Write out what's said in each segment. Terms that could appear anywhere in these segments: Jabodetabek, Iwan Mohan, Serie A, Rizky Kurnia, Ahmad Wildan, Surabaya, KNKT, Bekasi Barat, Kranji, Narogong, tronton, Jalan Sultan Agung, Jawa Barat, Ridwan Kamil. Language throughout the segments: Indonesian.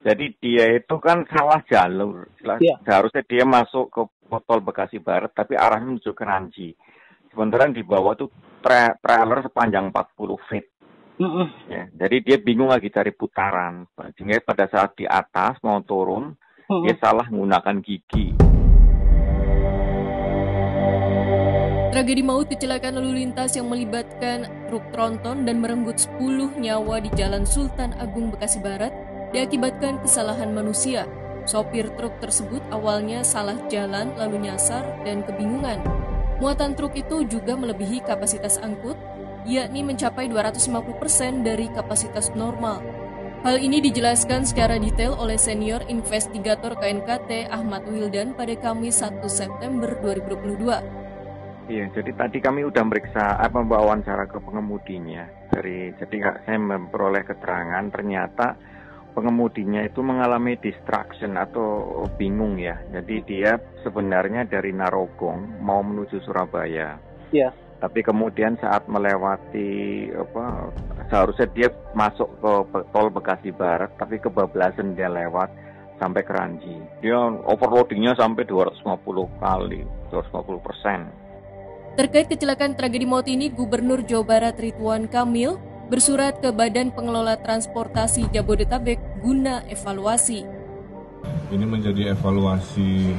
Jadi dia itu kan salah jalur. Ya. Seharusnya dia masuk ke tol Bekasi Barat, tapi arahnya menuju Kranji. Sementara di bawah itu trailer sepanjang 40 feet. Ya, jadi dia bingung lagi cari putaran. Sehingga pada saat di atas mau turun, dia salah menggunakan gigi. Tragedi maut kecelakaan lalu lintas yang melibatkan truk tronton dan merenggut 10 nyawa di Jalan Sultan Agung Bekasi Barat diakibatkan kesalahan manusia. Sopir truk tersebut awalnya salah jalan lalu nyasar dan kebingungan. Muatan truk itu juga melebihi kapasitas angkut, yakni mencapai 250% dari kapasitas normal. Hal ini dijelaskan secara detail oleh senior investigator KNKT Ahmad Wildan pada Kamis 1 September 2022. Iya, jadi tadi kami sudah meriksa wawancara ke pengemudinya. Jadi saya memperoleh keterangan ternyata pengemudinya itu mengalami distraction atau bingung ya. Jadi dia sebenarnya dari Narogong mau menuju Surabaya. Iya. Tapi kemudian saat melewati seharusnya dia masuk ke tol Bekasi Barat, tapi kebablasan dia lewat sampai Kranji. Dia overloadingnya sampai 250%. Terkait kecelakaan tragedi maut ini, Gubernur Jawa Barat Ridwan Kamil bersurat ke Badan Pengelola Transportasi Jabodetabek guna evaluasi. Ini menjadi evaluasi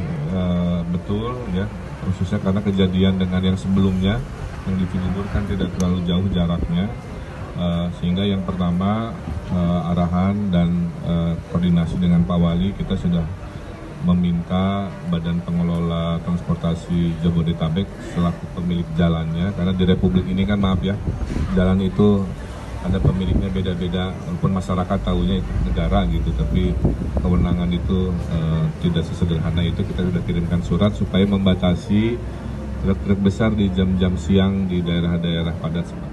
betul, ya, khususnya karena kejadian dengan yang sebelumnya yang di Cibubur kan tidak terlalu jauh jaraknya. Sehingga yang pertama arahan dan koordinasi dengan Pak Wali, kita sudah meminta Badan Pengelola Transportasi Jabodetabek selaku pemilik jalannya, karena di Republik ini kan maaf ya, jalan itu ada pemiliknya beda-beda, walaupun masyarakat tahunya itu negara gitu, tapi kewenangan itu tidak sesederhana itu. Kita sudah kirimkan surat supaya membatasi truk-truk besar di jam-jam siang di daerah-daerah padat.